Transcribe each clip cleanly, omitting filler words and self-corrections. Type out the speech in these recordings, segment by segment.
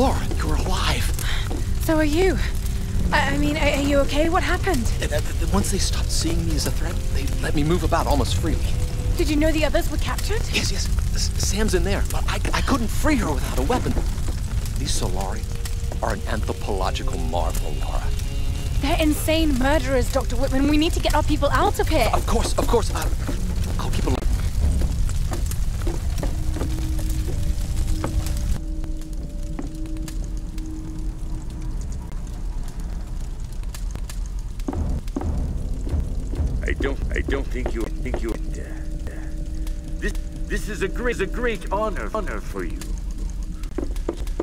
Lara, you're alive. So are you. I mean, are you okay? What happened? Once they stopped seeing me as a threat, they let me move about almost freely. Did you know the others were captured? Yes, yes. Sam's in there, but I couldn't free her without a weapon. These Solari are an anthropological marvel, Lara. They're insane murderers, Dr. Whitman. We need to get our people out of here. Of course, of course. I'll keep a look. I don't think you. This is a great honor for you.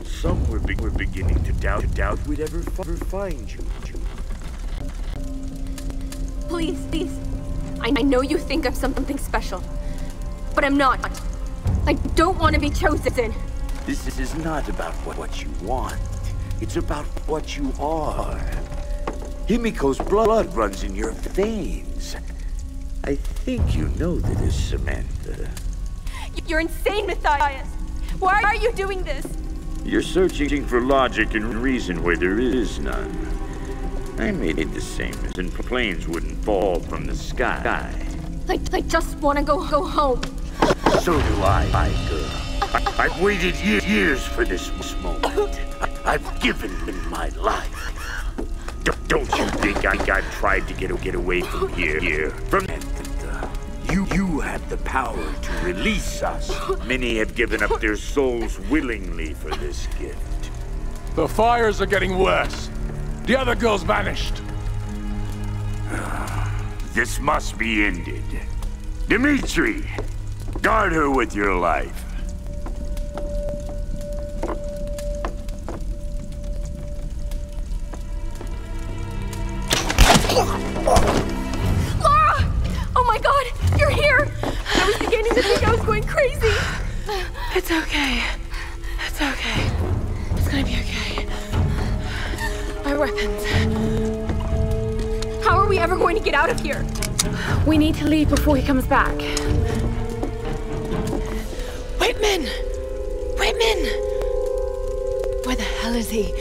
Some were beginning to doubt we'd ever find you. Please. I know you think I'm something special, but I'm not. I don't want to be chosen. This is not about what you want. It's about what you are. Himiko's blood runs in your veins. I think you know this, Samantha. You're insane, Matthias! Why are you doing this? You're searching for logic and reason where there is none. I made it the same as in planes wouldn't fall from the sky. I just want to go home. So do I, my girl. I've waited years for this moment. I've given in my life. Don't you think I've tried to get away from here? From you have the power to release us. Many have given up their souls willingly for this gift. The fires are getting worse. The other girl's vanished. This must be ended. Dimitri, guard her with your life. Lara! Oh my God, you're here! I was beginning to think I was going crazy. It's okay. It's okay. It's gonna be okay. My weapons. How are we ever going to get out of here? We need to leave before he comes back. Whitman! Whitman! Where the hell is he?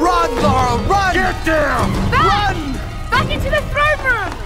Run, Lara! Run! Get down! Back! Run! Back into the throne room!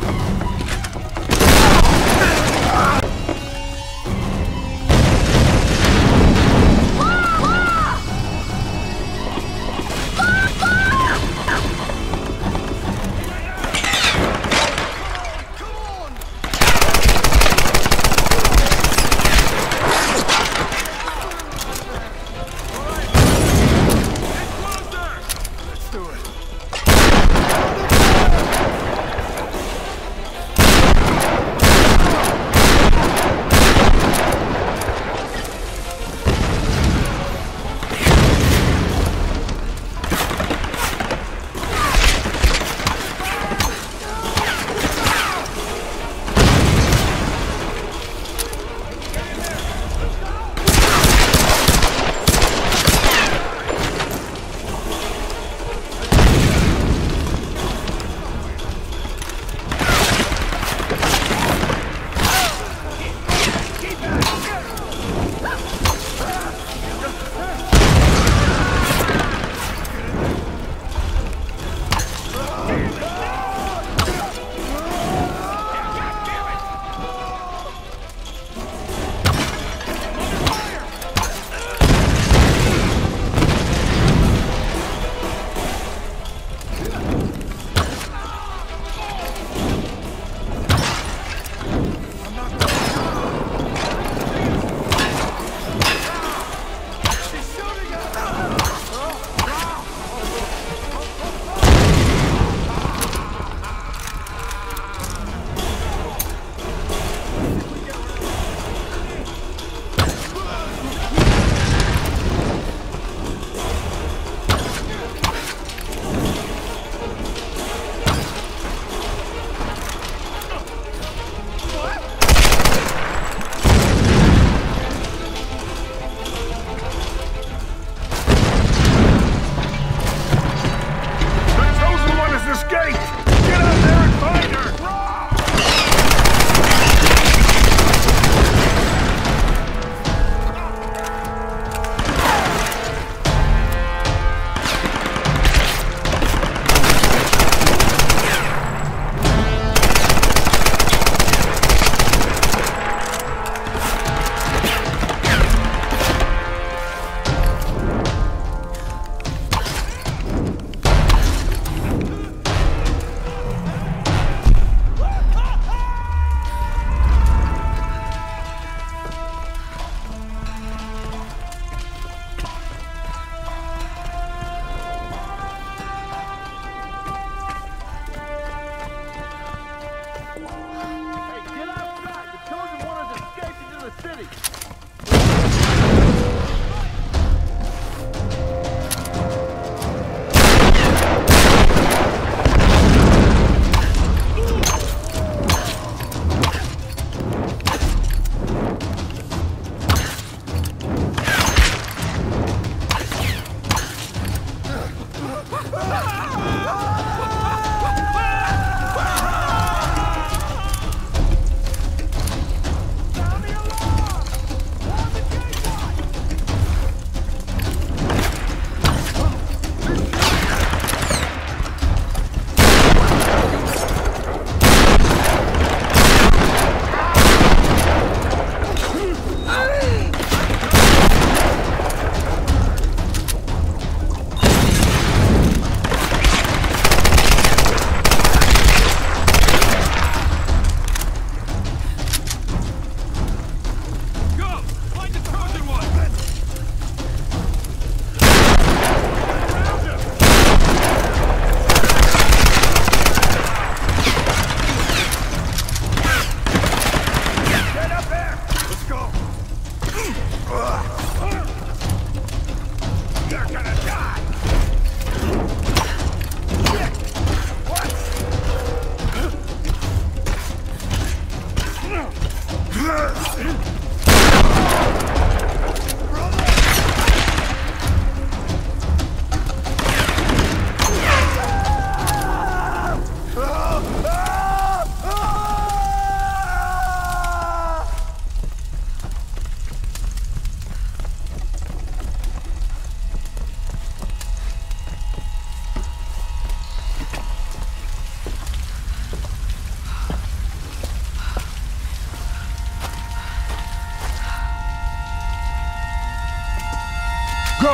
Go!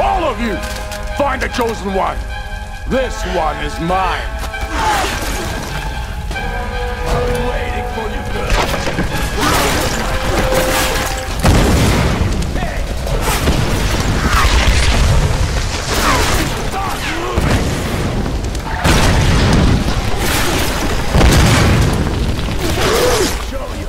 All of you! Find a chosen one! This one is mine! I've been waiting for you, girl! Hey! Stop moving! Show you!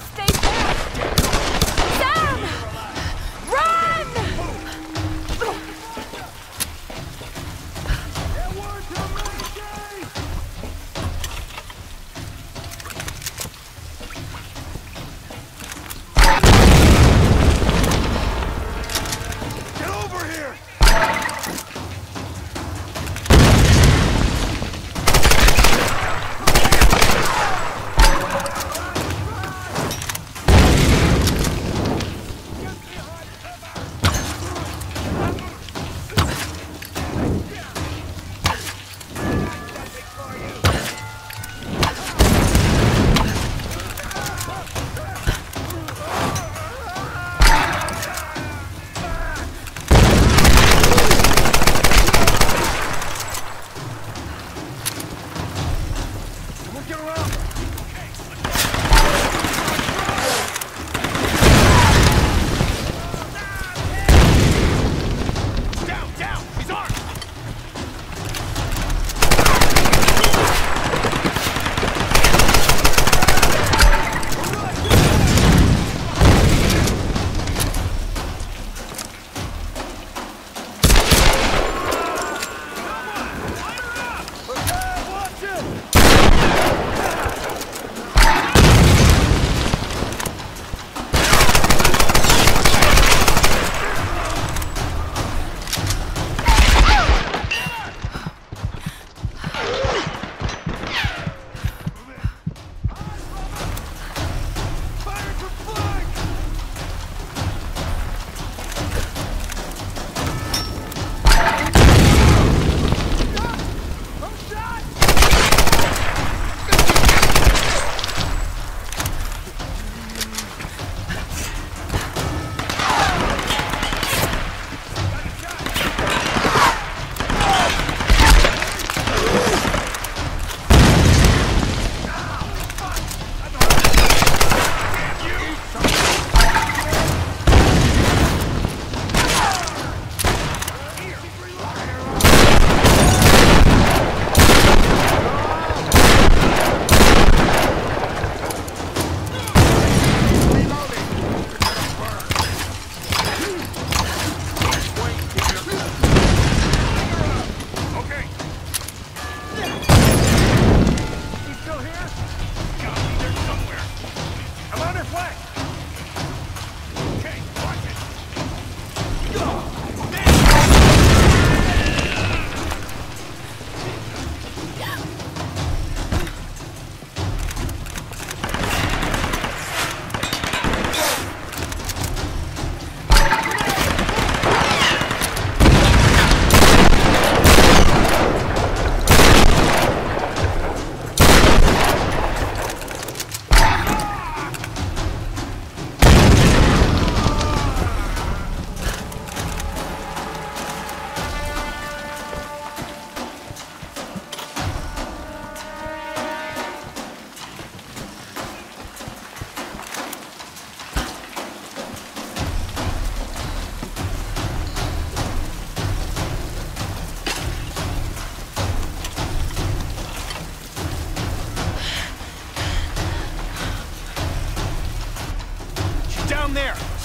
Stay back! Sam! Run!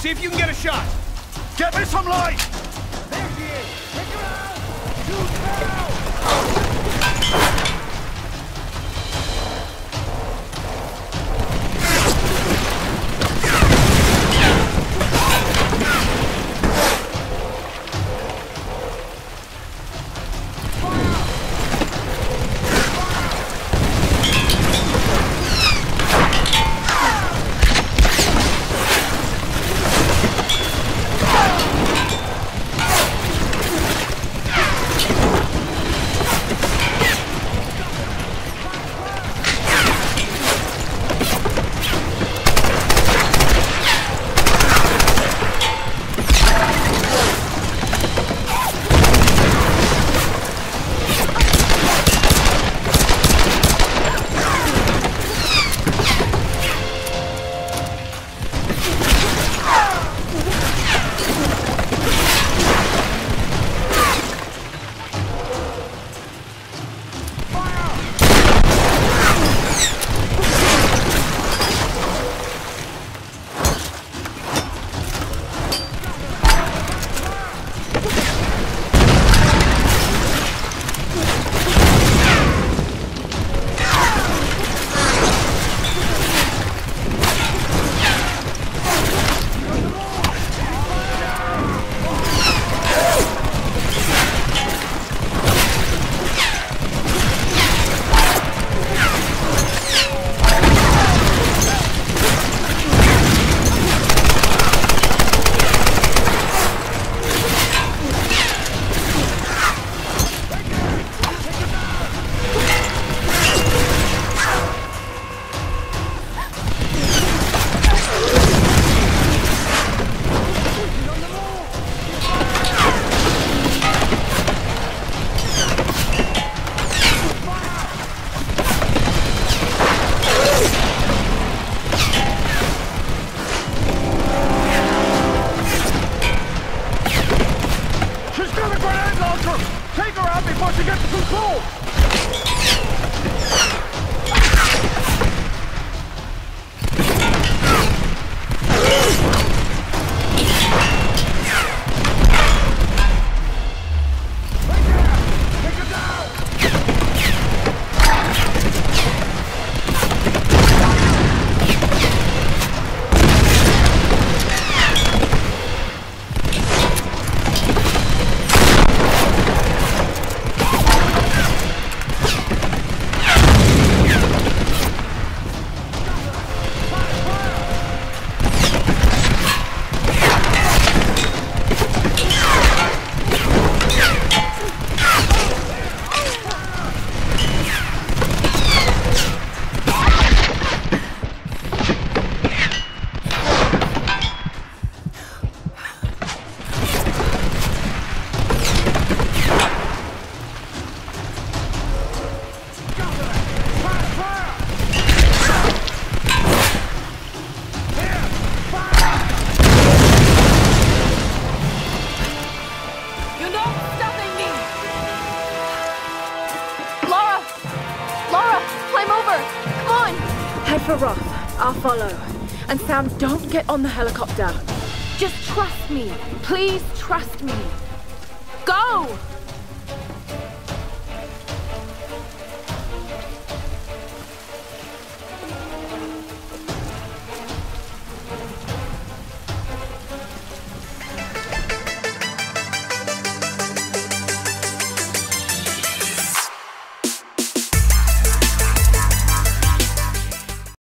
See if you can get a shot. Get me some light! There she is! Take her out! Shoot her out! Follow. And Sam, don't get on the helicopter. Just trust me. Please trust me. Go!